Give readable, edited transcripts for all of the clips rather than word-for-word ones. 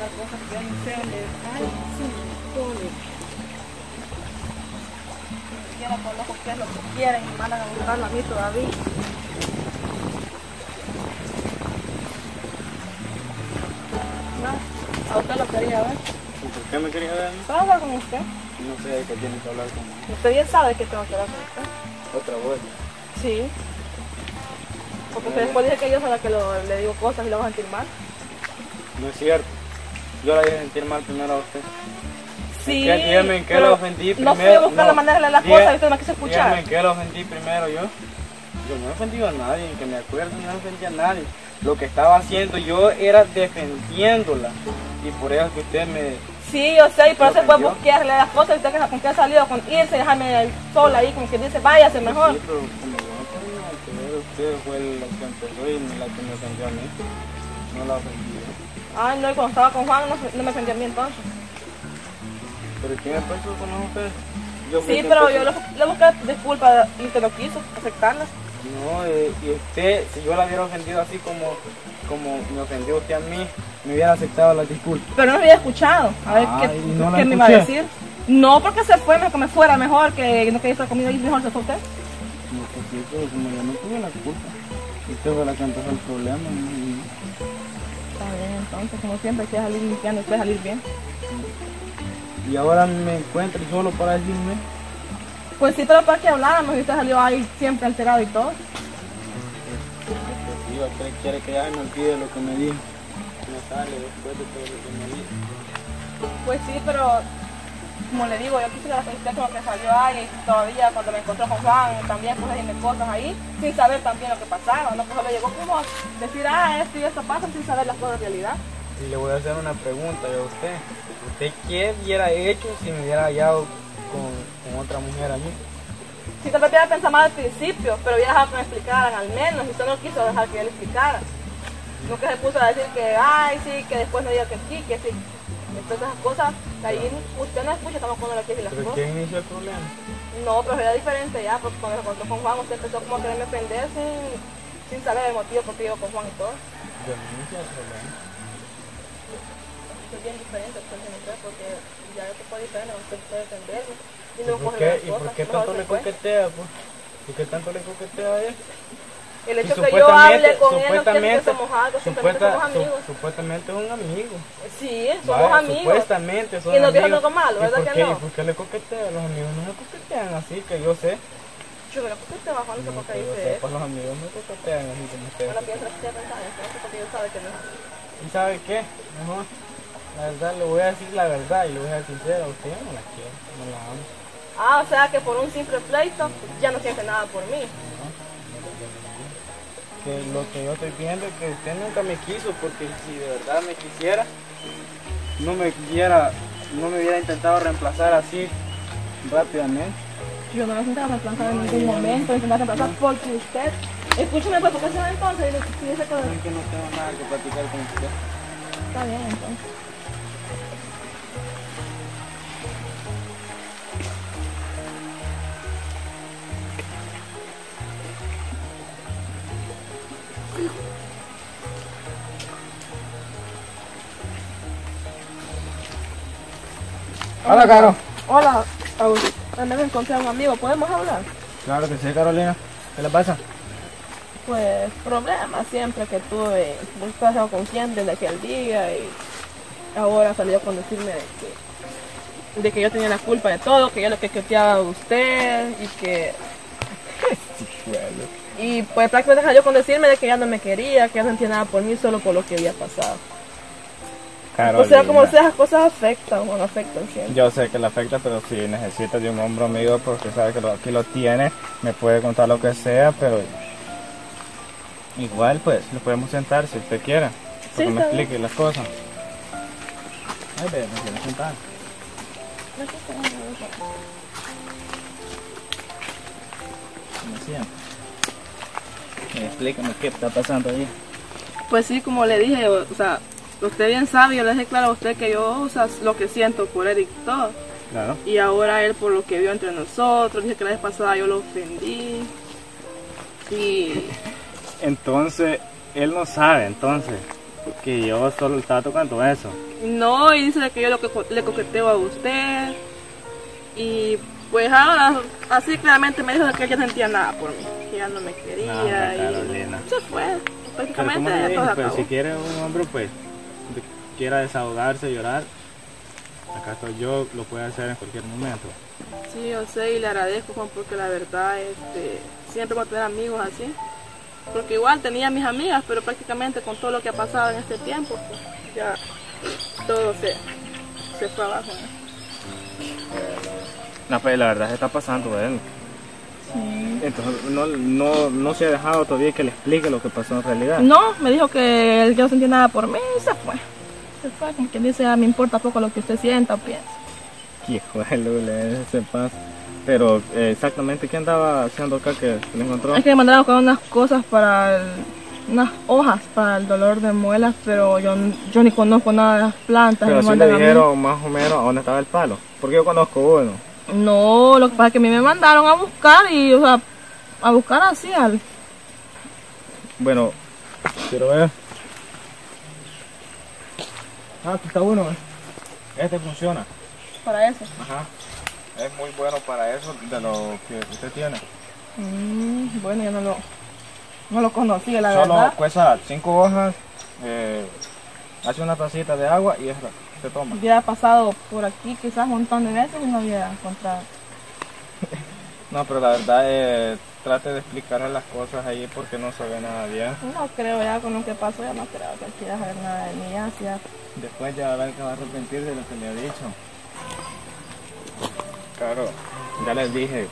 la cosa que ya no sé dónde está. Sí, todo. Ni siquiera conozco qué es lo que quieren y van a buscarlo a mí todavía. No, a usted lo quería ver. ¿Y por qué me quería ver? ¿Puedo hablar con usted? No sé de qué tiene que hablar con usted. Usted ya sabe que tengo que hablar con usted. ¿Otra vez? Sí. Porque usted después dice que yo soy la que le digo cosas y lo vas a sentir mal. No es cierto. Yo la voy a sentir mal primero a usted. Sí, dígame en qué la ofendí primero. No sé buscar la manera de leer las cosas y usted me quiso escuchar. Dígame en qué la ofendí primero yo. Yo no he ofendido a nadie, que me acuerdo no ofendí a nadie. Lo que estaba haciendo yo era defendiéndola. Y por eso es que usted me... Sí, yo sé, y por eso fue busquearle las cosas y usted que la confianza salido con irse, dejarme sola ahí, como que dice, váyase mejor. Sí, pero usted fue la que empezó y la que me ofendió a mí. No la ofendí. Ay, no, y cuando estaba con Juan no me ofendí a mí entonces. ¿Pero quién empezó con usted? Sí, pero yo le busqué disculpas y usted no quiso aceptarlas. No, y usted, si yo la hubiera ofendido así como me ofendió usted a mí, me hubiera aceptado las disculpas. Pero no me hubiera escuchado. A ver qué me iba a decir. No, porque se fue, mejor que me fuera, mejor que no quería estar conmigo y mejor se fue usted. No, porque eso, como yo no tuve la culpa. Usted fue la que empezó el problema. Está bien, entonces, como siempre, hay que salir limpiando y puede salir bien. Y ahora me encuentro solo para decirme. Pues sí, pero para que habláramos y usted salió ahí siempre alterado y todo. Usted quiere que ya me olvide lo que me dijo. No sale después de todo lo que me dijo. Pues sí, pero como le digo, yo quisiera que usted como que salió ahí todavía cuando me encontró con Juan también puse dime cosas ahí, sin saber también lo que pasaba, ¿no? Pues solo llegó como a decir, esto y esto pasa sin saber las cosas de realidad. Y le voy a hacer una pregunta yo a usted. ¿Usted qué hubiera hecho si me hubiera hallado con otra mujer allí? Sí, tal vez hubiera pensado más al principio, pero hubiera dejado que me explicaran al menos, y usted no quiso dejar que yo le explicara. Nunca se puso a decir que, sí, que después me diga que sí, que sí. Entonces esas cosas, ahí usted no escucha, estamos cuando le quiere decir las cosas. ¿Pero quién inició el problema? No, pero era diferente ya, porque cuando se encontró con Juan, usted empezó como a quererme ofender sin saber el motivo por qué yo con Juan y todo. Yo no inicié el problema. Es bien diferente, entonces, porque ya yo te puedo diferente, usted puede defenderme. Y no coge las cosas. ¿Y por qué tanto le coquetea, pues? ¿Y qué tanto le coquetea a él? El hecho que yo hable con él no quiere que somos algo, simplemente somos amigos. Supuestamente es un amigo. Sí, somos amigos. Supuestamente somos amigos. Y no dijo algo malo, ¿verdad que no? ¿Y por qué le coquetea? Los amigos no me coquetean así, que yo sé. Yo creo que usted te bajó, no sé por qué dice eso. Los amigos me coquetean así como ustedes. Bueno, piensa que usted pensaba eso, porque yo sabe que no. ¿Y sabe qué? Mejor, la verdad, le voy a decir la verdad y le voy a decir sincera, usted no la quiere, no la ama. O sea que por un simple pleito ya no siente nada por mí. Que lo que yo estoy viendo es que usted nunca me quiso, porque si de verdad me quisiera, no me hubiera intentado reemplazar así rápidamente. Yo no lo he intentado reemplazar en ningún momento, porque usted, escúcheme, pues, porque se va entonces y dice que no tengo nada que platicar con usted. Está bien, entonces. Hola, Caro. Hola, me encontré a un amigo, ¿podemos hablar? Claro que sí, Carolina. ¿Qué le pasa? Pues, problemas siempre que tuve. Buscaba con quién desde aquel día y ahora salió con decirme de que yo tenía la culpa de todo, que yo lo que coqueteaba a usted y que... Y pues prácticamente salió con decirme de que ya no me quería, que ya no entiende nada por mí, solo por lo que había pasado. Carolina. O sea, como sea, las cosas afectan, bueno, afectan siempre. Yo sé que le afecta, pero si necesitas de un hombre amigo, porque sabe que aquí lo tiene, me puede contar lo que sea, pero igual pues, lo podemos sentar si usted quiera, porque sí, me explique las cosas. Ay, ve, me quiero sentar. Explícame qué está pasando allí. Pues sí, como le dije, o sea, usted bien sabe, yo le dejé claro a usted que yo, o sea, lo que siento por él y todo. Claro. Y ahora él por lo que vio entre nosotros, dije que la vez pasada yo lo ofendí. Y... Entonces, él no sabe, entonces, que yo solo trato con todo eso. No, y dice que yo le coqueteo a usted. Y pues ahora, así claramente me dijo que ella sentía nada por mí, que ya no me quería. No, Carolina. Y se fue, prácticamente ya todo acabó. Pero si quiere un hombre, pues, quiera desahogarse, llorar, acá estoy yo, lo puede hacer en cualquier momento. Sí, yo sé, y le agradezco, Juan, porque la verdad, siempre voy a tener amigos así. Porque igual tenía a mis amigas, pero prácticamente con todo lo que ha pasado en este tiempo, pues, ya todo se fue abajo, ¿no? No, pues la verdad se está pasando a él. Sí. Entonces no se ha dejado todavía que le explique lo que pasó en realidad. No, me dijo que él no sentía nada por mí y se fue. Se fue, como quien dice, me importa poco lo que usted sienta o piensa. Qué juelo, se pasa. Pero exactamente, ¿qué andaba haciendo acá que le encontró? Es que me mandaron a buscar unas cosas para unas hojas para el dolor de muelas, pero yo ni conozco nada de las plantas. Pero sí le dijeron más o menos a dónde estaba el palo, porque yo conozco uno. No, lo que pasa es que a mí me mandaron a buscar y, o sea, a buscar así al... Bueno, quiero ver. Ah, aquí está uno, este funciona. Para eso. Ajá. Es muy bueno para eso, de lo que usted tiene. Bueno, yo no lo conocía, la verdad. Solo cuesta 5 hojas, hace una tacita de agua y esta se toma. Hubiera pasado por aquí quizás un montón de veces y no hubiera encontrado. No, pero la verdad, trate de explicarle las cosas ahí porque no se ve nada bien. No creo, ya con lo que pasó ya no creo que quiera saber nada de mí. Hacia... Después ya va a ver que va a arrepentir de lo que le ha dicho. Claro, ya les dije,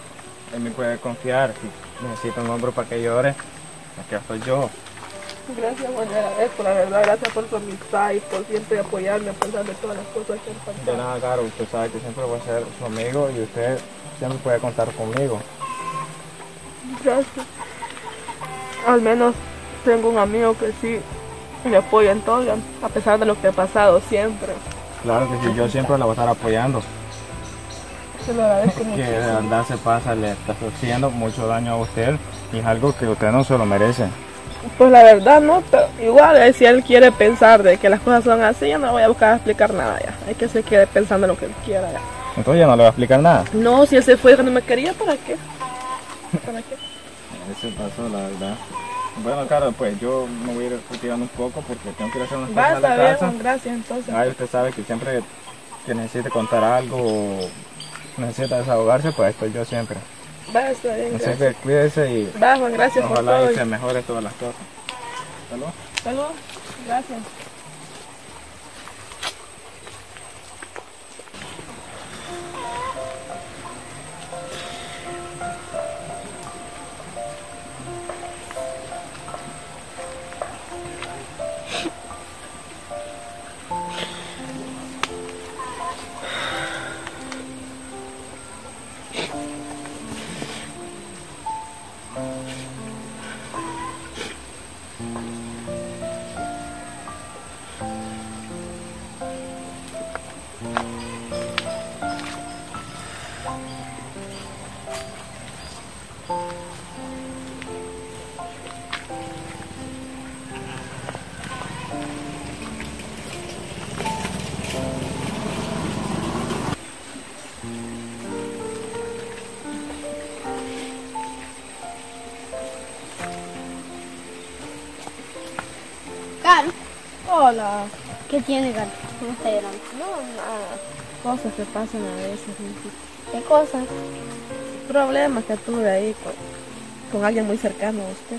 él me puede confiar, si necesita un hombro para que llore, aquí estoy yo. Gracias, Juan, agradezco, la verdad, gracias por su amistad y por siempre apoyarme a pesar de todas las cosas que han pasado. De nada, Caro, usted sabe que siempre voy a ser su amigo y usted siempre puede contar conmigo. Gracias. Al menos tengo un amigo que sí me apoya en todo, a pesar de lo que ha pasado siempre. Claro que sí, yo siempre la voy a estar apoyando. Se lo agradezco mucho. Que de verdad se pasa, le está haciendo mucho daño a usted y es algo que usted no se lo merece. Pues la verdad no, pero igual si él quiere pensar de que las cosas son así, yo no voy a buscar explicar nada ya. Hay que se quede pensando lo que él quiera ya. Entonces ya no le va a explicar nada. No, si él se fue cuando me quería, ¿para qué? ¿Para qué? Eso pasó, la verdad. Bueno, Caro, pues yo me voy a ir retirando un poco porque tengo que ir a hacer unas cosas en la casa. Bueno, gracias entonces. Ay, usted sabe que siempre que necesite contar algo o necesita desahogarse, pues estoy yo siempre. Va, está bien, así gracias. Que cuídese y Juan, gracias ojalá por todo. Se mejore todas las cosas. Salud. Salud, gracias. Caro. Hola. ¿Qué tiene, Caro? ¿Cómo está llorando? No, nada. Cosas que pasan a veces. ¿Qué cosas? Problemas que tuve ahí con alguien muy cercano a usted.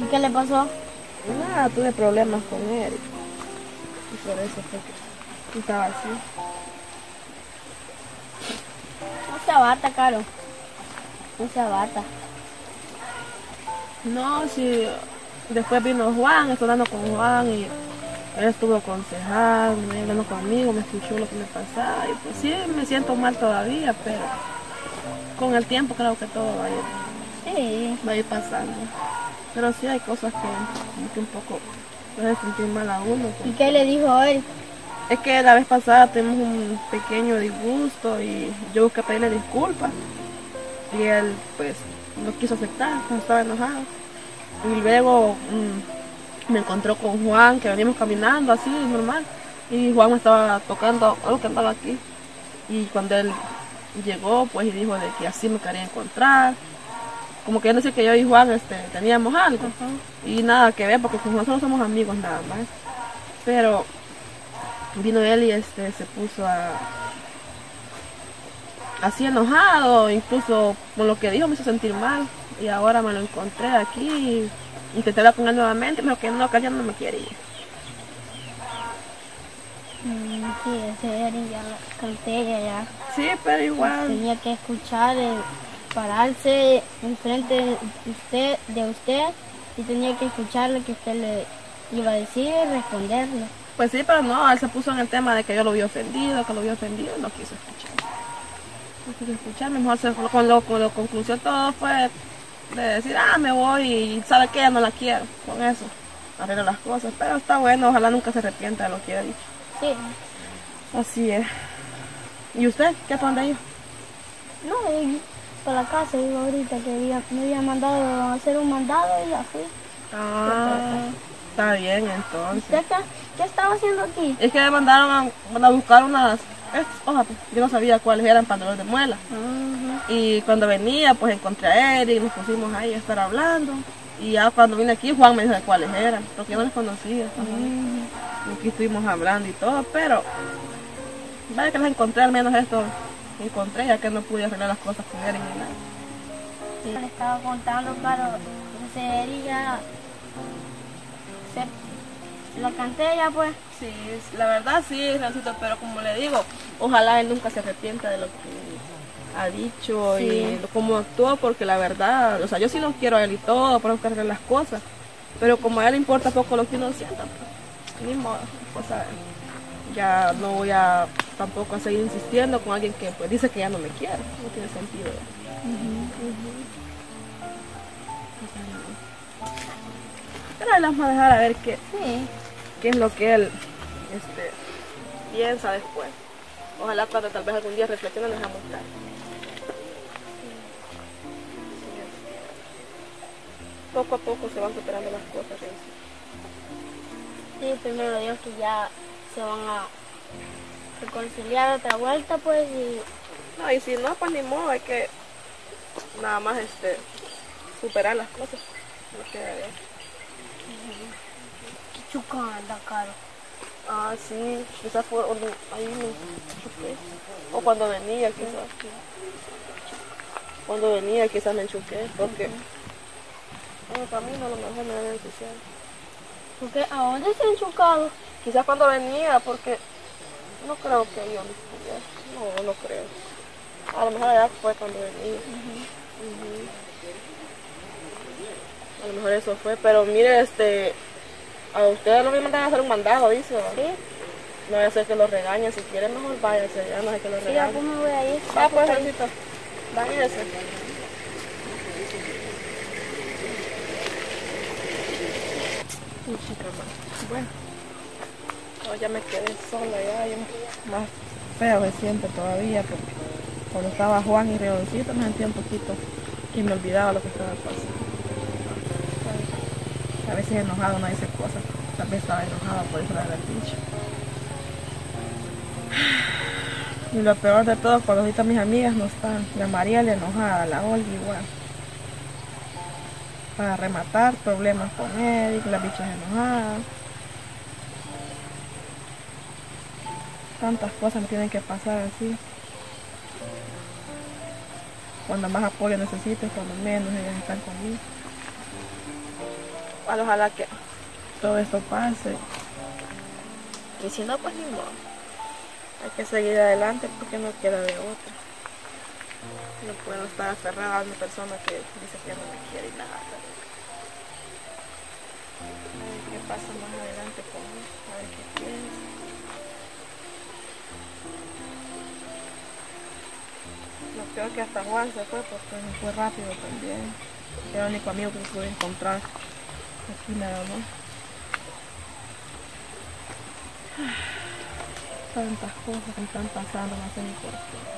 ¿Y qué le pasó? Nada, tuve problemas con él. Y por eso fue que estaba así. No se abata, Caro. No se abata. No, sí, después vino Juan, estoy hablando con Juan y él estuvo aconsejando, hablando conmigo, me escuchó lo que me pasaba y pues sí, me siento mal todavía, pero con el tiempo creo que todo va a ir, sí, va a ir pasando. Pero sí hay cosas que un poco puede sentir mal a uno. Porque... ¿Y qué le dijo él? Es que la vez pasada tuvimos un pequeño disgusto y yo busqué pedirle disculpas y él pues... no quiso aceptar, no estaba enojado. Y luego me encontró con Juan, que veníamos caminando así, normal, y Juan me estaba tocando algo que andaba aquí, y cuando él llegó, pues, y dijo de que así me quería encontrar, como que yo no sé que yo y Juan teníamos algo, y nada que ver, porque nosotros somos amigos nada más, pero vino él y se puso a así enojado, incluso con lo que dijo me hizo sentir mal, y ahora me lo encontré aquí, intenté hablar con él nuevamente, pero que ya no me quiere ir. Sí, ese ya lo conté ya. Sí, pero igual. Tenía que escuchar, pararse enfrente de usted y tenía que escuchar lo que usted le iba a decir y responderle. Pues sí, pero no, él se puso en el tema de que yo lo había ofendido, no quiso escuchar. No quiso escuchar, mejor con lo concluyó todo fue de decir, me voy y sabe que ya no la quiero, con eso arreglo las cosas, pero está bueno, ojalá nunca se arrepienta de lo que ha dicho. Sí. Así es. ¿Y usted? ¿Qué para dónde iba? No, para la casa iba ahorita, que me había mandado a hacer un mandado y ya fui. Ah, está bien entonces. ¿Usted qué estaba haciendo aquí? Es que me mandaron a buscar unas, yo no sabía cuáles eran para dolor de muela. Y cuando venía, pues encontré a él y nos pusimos ahí a estar hablando. Y ya cuando vine aquí, Juan me dijo de cuáles eran, porque yo no los conocía. Aquí estuvimos hablando y todo, pero vaya que los encontré, al menos esto encontré, ya que no pude arreglar las cosas con él ni nada. Sí. Le estaba contando, Caro, la canté ya, pues. Sí, la verdad sí, Rancito, pero como le digo, ojalá él nunca se arrepienta de lo que ha dicho y cómo actuó, porque la verdad, o sea, yo sí lo quiero a él y todo, para buscarle las cosas, pero como a él le importa poco lo que uno sienta, pues, ni modo, pues, ya no voy a tampoco a seguir insistiendo con alguien que pues dice que ya no me quiere, no tiene sentido. Pero ahí vamos a dejar a ver qué. Sí. Qué es lo que él piensa después. Ojalá cuando tal vez algún día reflexione nos va a mostrar. Poco a poco se van superando las cosas. Sí, primero Dios que ya se van a reconciliar otra vuelta, pues, y... No, y si no, pues ni modo, hay que nada más superar las cosas. No queda bien. Chuca anda, Caro. Ah, sí, quizás por ahí me chuqué. O cuando venía, quizás. Cuando venía, quizás me enchuqué, porque en el camino a lo mejor me había ensuciado. Porque ¿a dónde se ha enchucado? Quizás cuando venía, porque no creo que yo me no creo. A lo mejor allá fue cuando venía. A lo mejor eso fue, pero mire, a ustedes no me mandan a hacer un mandado, dice. Sí. No voy a hacer que los regañen, si quieren mejor váyanse, ya no sé que los regañen. Sí, pues me voy a ir. Ah, pues, Rancito, váyanse. Uy, chica, bueno. No, ya me quedé sola, ya más feo me siento todavía, porque cuando estaba Juan y Redoncito me sentía un poquito y me olvidaba lo que estaba pasando. A veces enojado no dice cosas, tal vez estaba enojado por eso la había dicho. Y lo peor de todo, cuando ahorita mis amigas no están, la Mariela enojada, la Olga igual. Para rematar, problemas con él, las bichas enojadas. Tantas cosas me tienen que pasar así. Cuando más apoyo necesito, cuando menos ellas están conmigo. Ojalá que todo esto pase. Y si no, pues ni modo. Hay que seguir adelante porque no queda de otra. No puedo estar aferrada a una persona que dice que no me quiere y nada. A ver qué pasa más adelante con él. A ver qué piensa. Lo peor que hasta Juan se fue porque me fue rápido también. Era el único amigo que pude encontrar. Aquí nada más. Tantas cosas que están pasando, no sé ni por qué.